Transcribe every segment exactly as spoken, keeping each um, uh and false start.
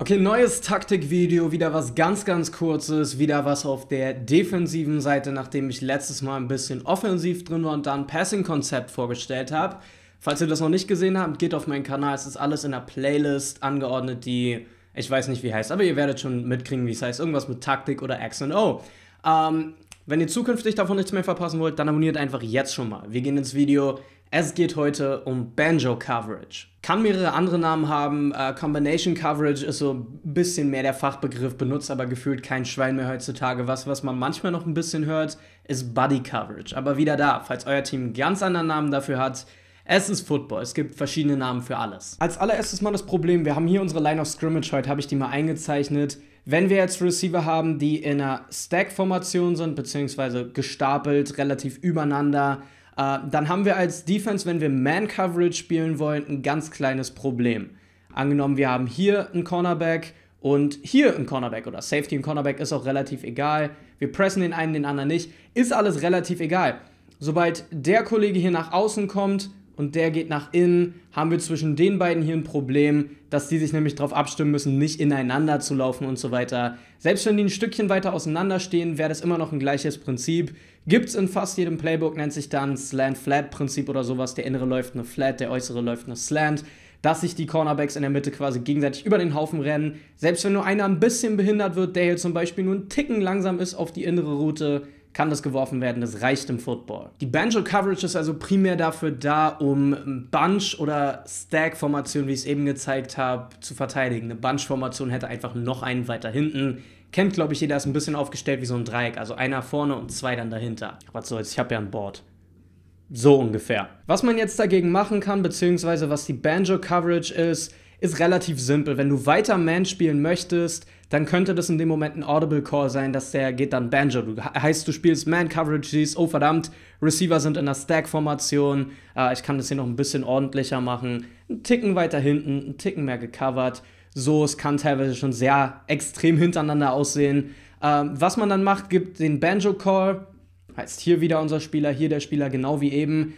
Okay, neues Taktikvideo, wieder was ganz, ganz kurzes, wieder was auf der defensiven Seite, nachdem ich letztes Mal ein bisschen offensiv drin war und da ein Passing-Konzept vorgestellt habe. Falls ihr das noch nicht gesehen habt, geht auf meinen Kanal, es ist alles in der Playlist angeordnet, die, ich weiß nicht wie heißt, aber ihr werdet schon mitkriegen, wie es heißt, irgendwas mit Taktik oder X und O. Ähm, wenn ihr zukünftig davon nichts mehr verpassen wollt, dann abonniert einfach jetzt schon mal. Wir gehen ins Video. Es geht heute um Banjo Coverage. Kann mehrere andere Namen haben. Äh, Combination Coverage ist so ein bisschen mehr der Fachbegriff, benutzt aber gefühlt kein Schwein mehr heutzutage. Was, was man manchmal noch ein bisschen hört, ist Buddy Coverage. Aber wieder da, falls euer Team einen ganz anderen Namen dafür hat, es ist Football. Es gibt verschiedene Namen für alles. Als allererstes mal das Problem, wir haben hier unsere Line of Scrimmage, heute habe ich die mal eingezeichnet. Wenn wir jetzt Receiver haben, die in einer Stack-Formation sind, beziehungsweise gestapelt, relativ übereinander, Uh, dann haben wir als Defense, wenn wir Man-Coverage spielen wollen, ein ganz kleines Problem. Angenommen, wir haben hier einen Cornerback und hier einen Cornerback oder Safety und Cornerback ist auch relativ egal. Wir pressen den einen, den anderen nicht. Ist alles relativ egal. Sobald der Kollege hier nach außen kommt und der geht nach innen, haben wir zwischen den beiden hier ein Problem, dass die sich nämlich darauf abstimmen müssen, nicht ineinander zu laufen und so weiter. Selbst wenn die ein Stückchen weiter auseinander stehen, wäre das immer noch ein gleiches Prinzip. Gibt es in fast jedem Playbook, nennt sich dann Slant-Flat-Prinzip oder sowas. Der innere läuft eine Flat, der äußere läuft eine Slant. Dass sich die Cornerbacks in der Mitte quasi gegenseitig über den Haufen rennen. Selbst wenn nur einer ein bisschen behindert wird, der hier zum Beispiel nur einen Ticken langsam ist auf die innere Route, kann das geworfen werden, das reicht im Football. Die Banjo-Coverage ist also primär dafür da, um Bunch- oder Stack-Formation, wie ich es eben gezeigt habe, zu verteidigen. Eine Bunch-Formation hätte einfach noch einen weiter hinten. Kennt, glaube ich, jeder, ist ein bisschen aufgestellt wie so ein Dreieck. Also einer vorne und zwei dann dahinter. Was soll's, ich habe ja ein Board. So ungefähr. Was man jetzt dagegen machen kann, beziehungsweise was die Banjo-Coverage ist, ist relativ simpel. Wenn du weiter Man spielen möchtest, dann könnte das in dem Moment ein Audible Call sein, dass der geht dann Banjo. Du, heißt, du spielst Man Coverage, siehst, oh verdammt, Receiver sind in der Stack-Formation. Äh, ich kann das hier noch ein bisschen ordentlicher machen. Ein Ticken weiter hinten, ein Ticken mehr gecovert. So, es kann teilweise schon sehr extrem hintereinander aussehen. Ähm, was man dann macht, gibt den Banjo Call. Heißt, hier wieder unser Spieler, hier der Spieler, genau wie eben.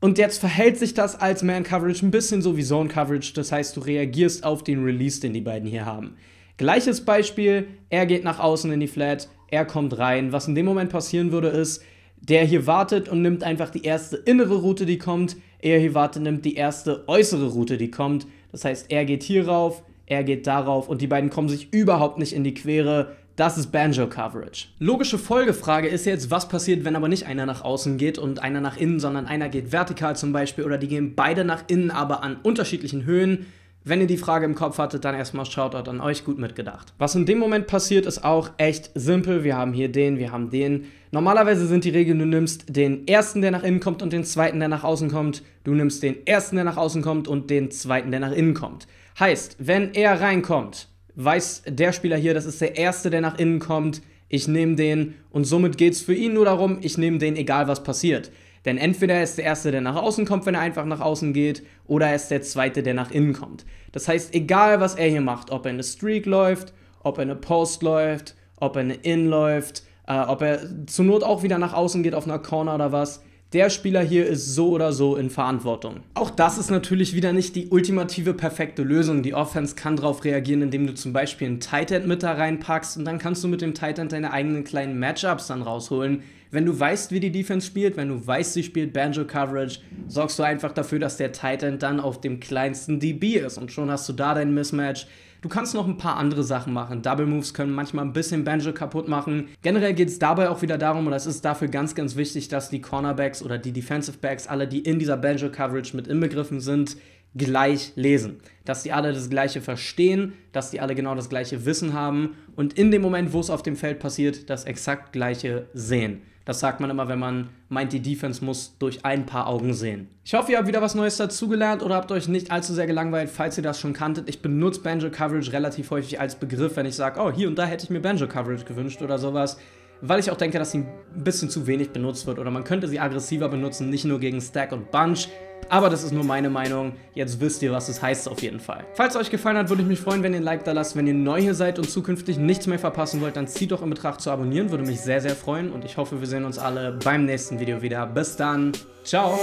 Und jetzt verhält sich das als Man-Coverage ein bisschen so wie Zone-Coverage. Das heißt, du reagierst auf den Release, den die beiden hier haben. Gleiches Beispiel, er geht nach außen in die Flat, er kommt rein. Was in dem Moment passieren würde, ist, der hier wartet und nimmt einfach die erste innere Route, die kommt. Er hier wartet, nimmt die erste äußere Route, die kommt. Das heißt, er geht hier rauf, er geht darauf und die beiden kommen sich überhaupt nicht in die Quere. Das ist Banjo-Coverage. Logische Folgefrage ist jetzt, was passiert, wenn aber nicht einer nach außen geht und einer nach innen, sondern einer geht vertikal zum Beispiel oder die gehen beide nach innen, aber an unterschiedlichen Höhen. Wenn ihr die Frage im Kopf hattet, dann erstmal Shoutout an euch, gut mitgedacht. Was in dem Moment passiert, ist auch echt simpel. Wir haben hier den, wir haben den. Normalerweise sind die Regeln, du nimmst den ersten, der nach innen kommt und den zweiten, der nach außen kommt. Du nimmst den ersten, der nach außen kommt und den zweiten, der nach innen kommt. Heißt, wenn er reinkommt, weiß der Spieler hier, das ist der Erste, der nach innen kommt, ich nehme den und somit geht es für ihn nur darum, ich nehme den, egal was passiert. Denn entweder er ist der Erste, der nach außen kommt, wenn er einfach nach außen geht, oder er ist der Zweite, der nach innen kommt. Das heißt, egal was er hier macht, ob er eine Streak läuft, ob er eine Post läuft, ob er eine In läuft, äh, ob er zur Not auch wieder nach außen geht auf einer Corner oder was, der Spieler hier ist so oder so in Verantwortung. Auch das ist natürlich wieder nicht die ultimative perfekte Lösung. Die Offense kann darauf reagieren, indem du zum Beispiel einen Tight End mit da reinpackst und dann kannst du mit dem Tight End deine eigenen kleinen Matchups dann rausholen. Wenn du weißt, wie die Defense spielt, wenn du weißt, sie spielt Banjo-Coverage, sorgst du einfach dafür, dass der Tight End dann auf dem kleinsten D B ist und schon hast du da dein Mismatch. Du kannst noch ein paar andere Sachen machen. Double Moves können manchmal ein bisschen Banjo kaputt machen. Generell geht es dabei auch wieder darum, oder es ist dafür ganz, ganz wichtig, dass die Cornerbacks oder die Defensive Backs, alle, die in dieser Banjo-Coverage mit inbegriffen sind, gleich lesen. Dass die alle das Gleiche verstehen, dass die alle genau das gleiche Wissen haben und in dem Moment, wo es auf dem Feld passiert, das exakt Gleiche sehen. Das sagt man immer, wenn man meint, die Defense muss durch ein paar Augen sehen. Ich hoffe, ihr habt wieder was Neues dazugelernt oder habt euch nicht allzu sehr gelangweilt, falls ihr das schon kanntet. Ich benutze Banjo-Coverage relativ häufig als Begriff, wenn ich sage, oh, hier und da hätte ich mir Banjo-Coverage gewünscht oder sowas, weil ich auch denke, dass sie ein bisschen zu wenig benutzt wird oder man könnte sie aggressiver benutzen, nicht nur gegen Stack und Bunch. Aber das ist nur meine Meinung. Jetzt wisst ihr, was es heißt auf jeden Fall. Falls es euch gefallen hat, würde ich mich freuen, wenn ihr ein Like da lasst. Wenn ihr neu hier seid und zukünftig nichts mehr verpassen wollt, dann zieht doch in Betracht zu abonnieren. Würde mich sehr, sehr freuen. Und ich hoffe, wir sehen uns alle beim nächsten Video wieder. Bis dann. Ciao.